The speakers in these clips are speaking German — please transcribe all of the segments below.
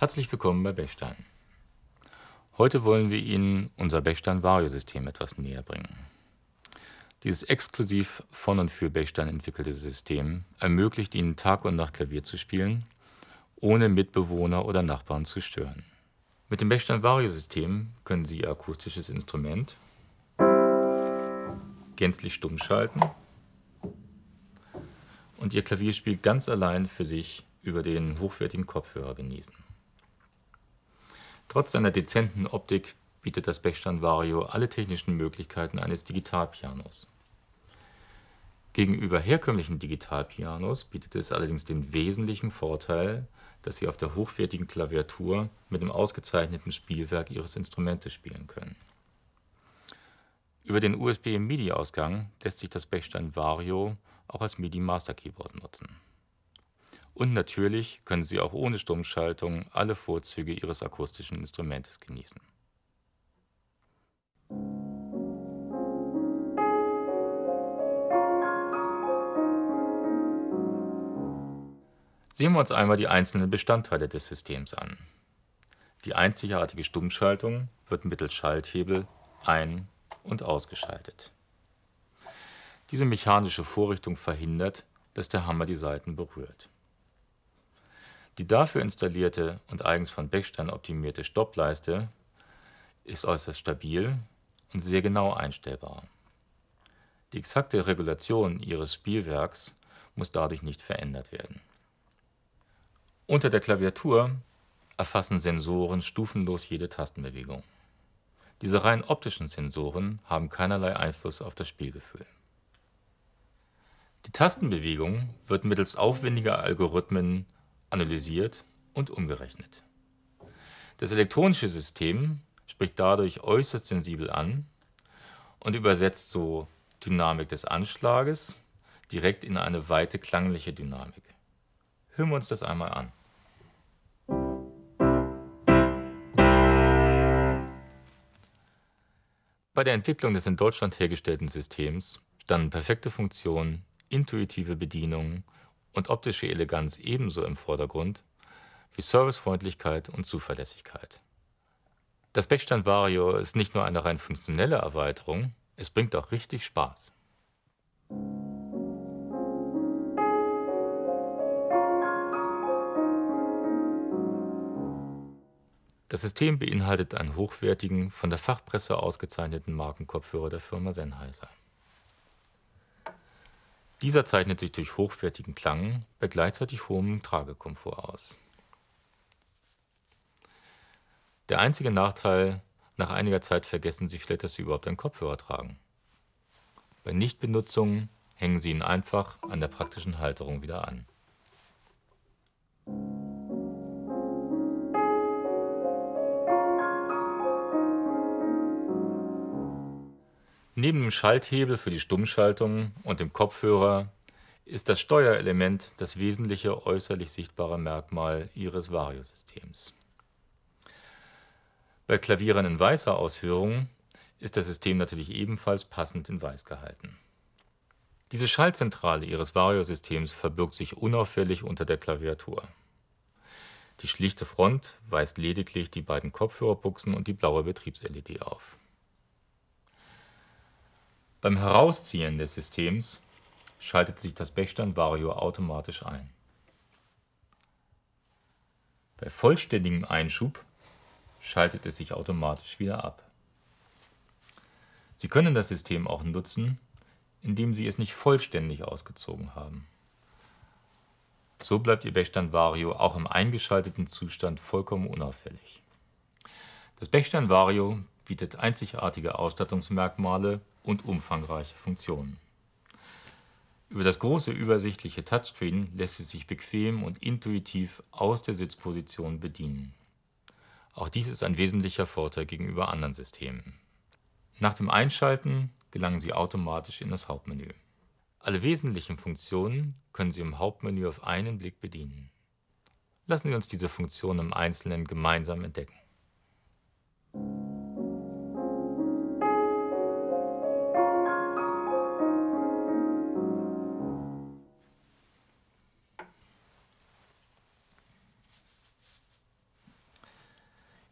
Herzlich willkommen bei Bechstein. Heute wollen wir Ihnen unser Bechstein Vario System etwas näher bringen. Dieses exklusiv von und für Bechstein entwickelte System ermöglicht Ihnen Tag und Nacht Klavier zu spielen, ohne Mitbewohner oder Nachbarn zu stören. Mit dem Bechstein Vario System können Sie Ihr akustisches Instrument gänzlich stumm schalten und Ihr Klavierspiel ganz allein für sich über den hochwertigen Kopfhörer genießen. Trotz seiner dezenten Optik bietet das Bechstein Vario alle technischen Möglichkeiten eines Digitalpianos. Gegenüber herkömmlichen Digitalpianos bietet es allerdings den wesentlichen Vorteil, dass Sie auf der hochwertigen Klaviatur mit dem ausgezeichneten Spielwerk Ihres Instrumentes spielen können. Über den USB-MIDI-Ausgang lässt sich das Bechstein Vario auch als MIDI-Master-Keyboard nutzen. Und natürlich können Sie auch ohne Stummschaltung alle Vorzüge Ihres akustischen Instrumentes genießen. Sehen wir uns einmal die einzelnen Bestandteile des Systems an. Die einzigartige Stummschaltung wird mittels Schalthebel ein- und ausgeschaltet. Diese mechanische Vorrichtung verhindert, dass der Hammer die Saiten berührt. Die dafür installierte und eigens von Bechstein optimierte Stoppleiste ist äußerst stabil und sehr genau einstellbar. Die exakte Regulation Ihres Spielwerks muss dadurch nicht verändert werden. Unter der Klaviatur erfassen Sensoren stufenlos jede Tastenbewegung. Diese rein optischen Sensoren haben keinerlei Einfluss auf das Spielgefühl. Die Tastenbewegung wird mittels aufwendiger Algorithmen analysiert und umgerechnet. Das elektronische System spricht dadurch äußerst sensibel an und übersetzt so Dynamik des Anschlages direkt in eine weite klangliche Dynamik. Hören wir uns das einmal an. Bei der Entwicklung des in Deutschland hergestellten Systems standen perfekte Funktionen, intuitive Bedienung und optische Eleganz ebenso im Vordergrund wie Servicefreundlichkeit und Zuverlässigkeit. Das Bechstein Vario ist nicht nur eine rein funktionelle Erweiterung, es bringt auch richtig Spaß. Das System beinhaltet einen hochwertigen, von der Fachpresse ausgezeichneten Markenkopfhörer der Firma Sennheiser. Dieser zeichnet sich durch hochwertigen Klang bei gleichzeitig hohem Tragekomfort aus. Der einzige Nachteil: nach einiger Zeit vergessen Sie vielleicht, dass Sie überhaupt einen Kopfhörer tragen. Bei Nichtbenutzung hängen Sie ihn einfach an der praktischen Halterung wieder an. Neben dem Schalthebel für die Stummschaltung und dem Kopfhörer ist das Steuerelement das wesentliche äußerlich sichtbare Merkmal Ihres Vario-Systems. Bei Klavieren in weißer Ausführung ist das System natürlich ebenfalls passend in weiß gehalten. Diese Schaltzentrale Ihres Vario-Systems verbirgt sich unauffällig unter der Klaviatur. Die schlichte Front weist lediglich die beiden Kopfhörerbuchsen und die blaue Betriebs-LED auf. Beim Herausziehen des Systems schaltet sich das Bechstein Vario automatisch ein. Bei vollständigem Einschub schaltet es sich automatisch wieder ab. Sie können das System auch nutzen, indem Sie es nicht vollständig ausgezogen haben. So bleibt Ihr Bechstein Vario auch im eingeschalteten Zustand vollkommen unauffällig. Das Bechstein Vario bietet einzigartige Ausstattungsmerkmale und umfangreiche Funktionen. Über das große übersichtliche Touchscreen lässt es sich bequem und intuitiv aus der Sitzposition bedienen. Auch dies ist ein wesentlicher Vorteil gegenüber anderen Systemen. Nach dem Einschalten gelangen Sie automatisch in das Hauptmenü. Alle wesentlichen Funktionen können Sie im Hauptmenü auf einen Blick bedienen. Lassen Sie uns diese Funktionen im Einzelnen gemeinsam entdecken.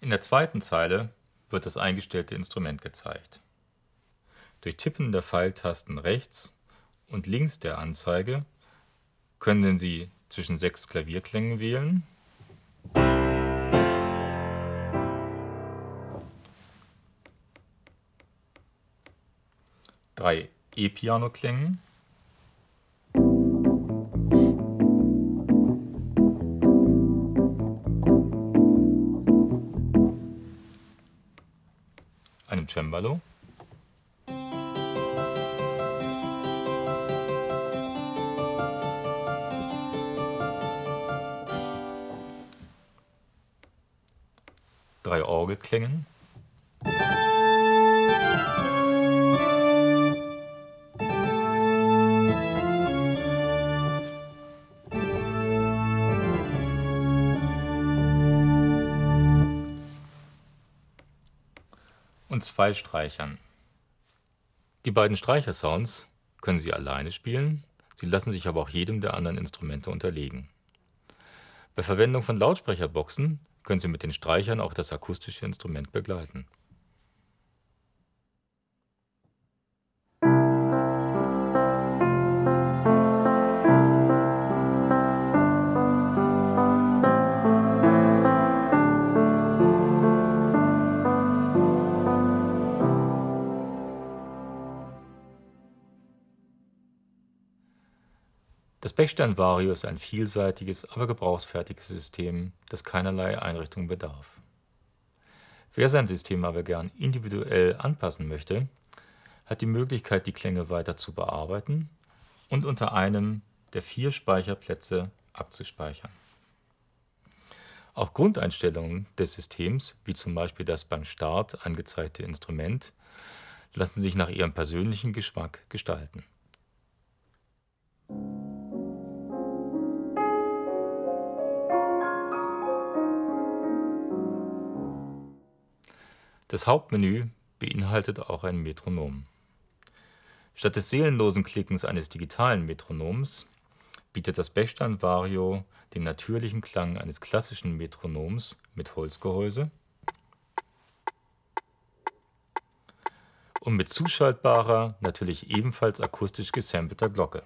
In der zweiten Zeile wird das eingestellte Instrument gezeigt. Durch Tippen der Pfeiltasten rechts und links der Anzeige können Sie zwischen 6 Klavierklängen wählen . 3 E-Piano-Klängen . Einem Cembalo . 3 Orgelklängen und 2 Streichern. Die beiden Streichersounds können Sie alleine spielen, sie lassen sich aber auch jedem der anderen Instrumente unterlegen. Bei Verwendung von Lautsprecherboxen können Sie mit den Streichern auch das akustische Instrument begleiten. Das Bechstein Vario ist ein vielseitiges, aber gebrauchsfertiges System, das keinerlei Einrichtung bedarf. Wer sein System aber gern individuell anpassen möchte, hat die Möglichkeit, die Klänge weiter zu bearbeiten und unter einem der 4 Speicherplätze abzuspeichern. Auch Grundeinstellungen des Systems, wie zum Beispiel das beim Start angezeigte Instrument, lassen sich nach Ihrem persönlichen Geschmack gestalten. Das Hauptmenü beinhaltet auch ein Metronom. Statt des seelenlosen Klickens eines digitalen Metronoms bietet das Bechstein Vario den natürlichen Klang eines klassischen Metronoms mit Holzgehäuse und mit zuschaltbarer, natürlich ebenfalls akustisch gesampelter Glocke.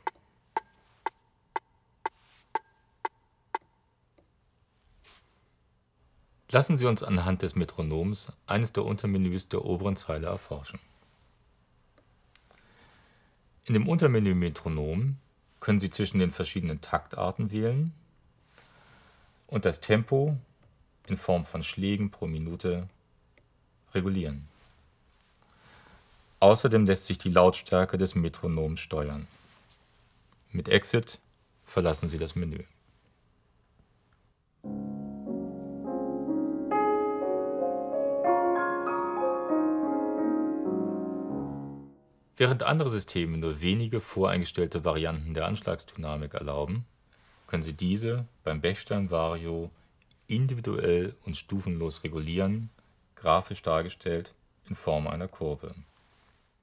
Lassen Sie uns anhand des Metronoms eines der Untermenüs der oberen Zeile erforschen. In dem Untermenü Metronom können Sie zwischen den verschiedenen Taktarten wählen und das Tempo in Form von Schlägen pro Minute regulieren. Außerdem lässt sich die Lautstärke des Metronoms steuern. Mit Exit verlassen Sie das Menü. Während andere Systeme nur wenige voreingestellte Varianten der Anschlagsdynamik erlauben, können Sie diese beim Bechstein Vario individuell und stufenlos regulieren, grafisch dargestellt in Form einer Kurve.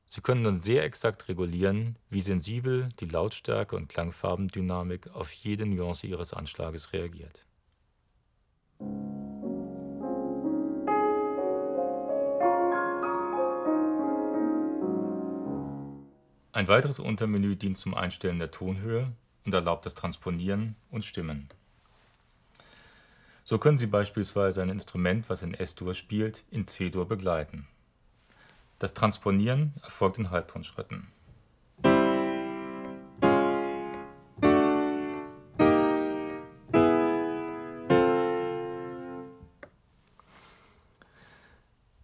Sie können dann sehr exakt regulieren, wie sensibel die Lautstärke und Klangfarbendynamik auf jede Nuance Ihres Anschlages reagiert. Ein weiteres Untermenü dient zum Einstellen der Tonhöhe und erlaubt das Transponieren und Stimmen. So können Sie beispielsweise ein Instrument, was in Es-Dur spielt, in C-Dur begleiten. Das Transponieren erfolgt in Halbtonschritten.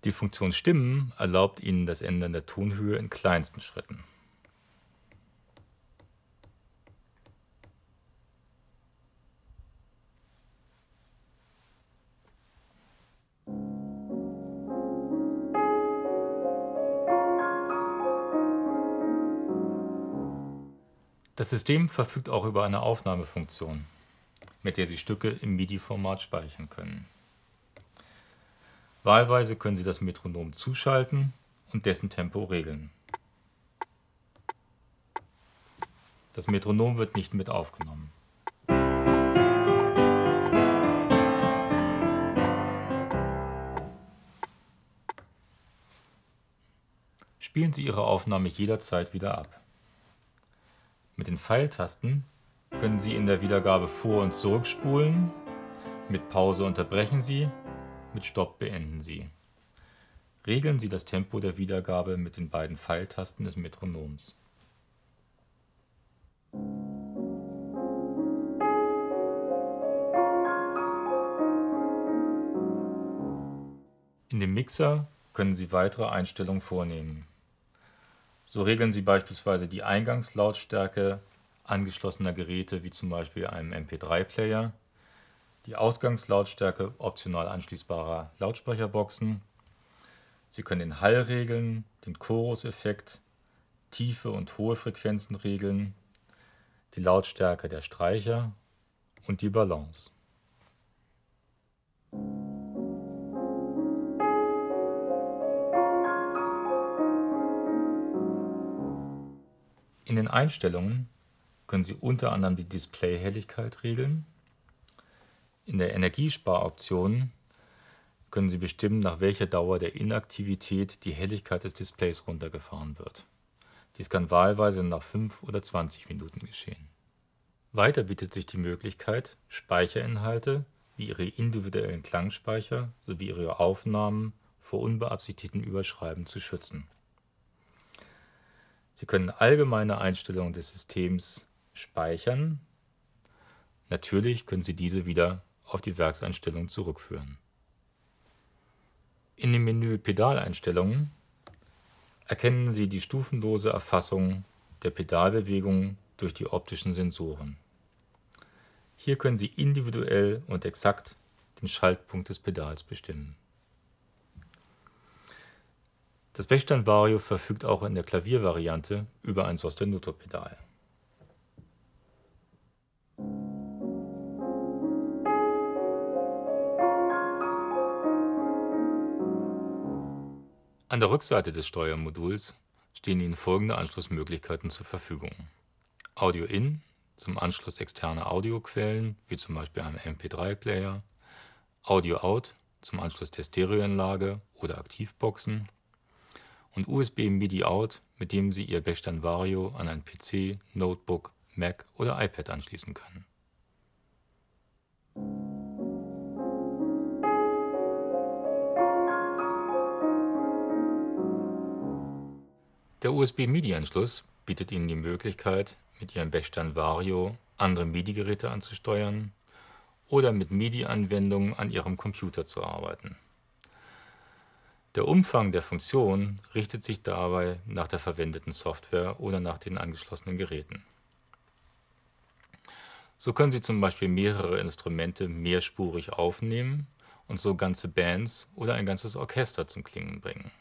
Die Funktion Stimmen erlaubt Ihnen das Ändern der Tonhöhe in kleinsten Schritten. Das System verfügt auch über eine Aufnahmefunktion, mit der Sie Stücke im MIDI-Format speichern können. Wahlweise können Sie das Metronom zuschalten und dessen Tempo regeln. Das Metronom wird nicht mit aufgenommen. spielen Sie Ihre Aufnahme jederzeit wieder ab. Mit den Pfeiltasten können Sie in der Wiedergabe vor- und zurückspulen, mit Pause unterbrechen Sie, mit Stopp beenden Sie. Regeln Sie das Tempo der Wiedergabe mit den beiden Pfeiltasten des Metronoms. In dem Mixer können Sie weitere Einstellungen vornehmen. So regeln Sie beispielsweise die Eingangslautstärke angeschlossener Geräte wie zum Beispiel einem MP3-Player, die Ausgangslautstärke optional anschließbarer Lautsprecherboxen. Sie können den Hall regeln, den Choruseffekt, tiefe und hohe Frequenzen regeln, die Lautstärke der Streicher und die Balance. In den Einstellungen können Sie unter anderem die Displayhelligkeit regeln. In der Energiesparoption können Sie bestimmen, nach welcher Dauer der Inaktivität die Helligkeit des Displays runtergefahren wird. Dies kann wahlweise nach 5 oder 20 Minuten geschehen. Weiter bietet sich die Möglichkeit, Speicherinhalte wie Ihre individuellen Klangspeicher sowie Ihre Aufnahmen vor unbeabsichtigten Überschreiben zu schützen. Sie können allgemeine Einstellungen des Systems speichern. Natürlich können Sie diese wieder auf die Werkseinstellung zurückführen. In dem Menü Pedaleinstellungen erkennen Sie die stufenlose Erfassung der Pedalbewegungen durch die optischen Sensoren. Hier können Sie individuell und exakt den Schaltpunkt des Pedals bestimmen. Das Bechstein Vario verfügt auch in der Klaviervariante über ein Sostenuto-Pedal. An der Rückseite des Steuermoduls stehen Ihnen folgende Anschlussmöglichkeiten zur Verfügung. Audio-In zum Anschluss externer Audioquellen, wie zum Beispiel einem MP3-Player. Audio-Out zum Anschluss der Stereoanlage oder Aktivboxen. Und USB-MIDI-Out, mit dem Sie Ihr Bechstein Vario an ein PC, Notebook, Mac oder iPad anschließen können. Der USB-MIDI-Anschluss bietet Ihnen die Möglichkeit, mit Ihrem Bechstein Vario andere MIDI-Geräte anzusteuern oder mit MIDI-Anwendungen an Ihrem Computer zu arbeiten. Der Umfang der Funktion richtet sich dabei nach der verwendeten Software oder nach den angeschlossenen Geräten. So können Sie zum Beispiel mehrere Instrumente mehrspurig aufnehmen und so ganze Bands oder ein ganzes Orchester zum Klingen bringen.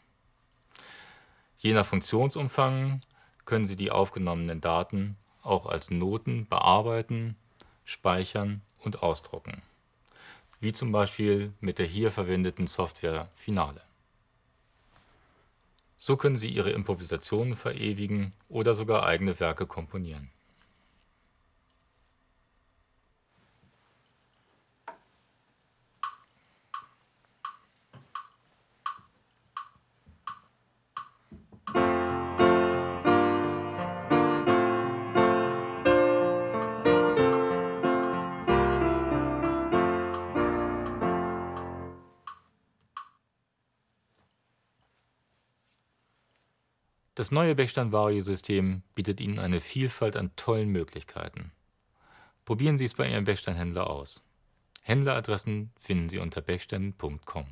Je nach Funktionsumfang können Sie die aufgenommenen Daten auch als Noten bearbeiten, speichern und ausdrucken, wie zum Beispiel mit der hier verwendeten Software Finale. So können Sie Ihre Improvisationen verewigen oder sogar eigene Werke komponieren. Das neue Bechstein Vario-System bietet Ihnen eine Vielfalt an tollen Möglichkeiten. Probieren Sie es bei Ihrem Bechstein-Händler aus. Händleradressen finden Sie unter bechstein.com.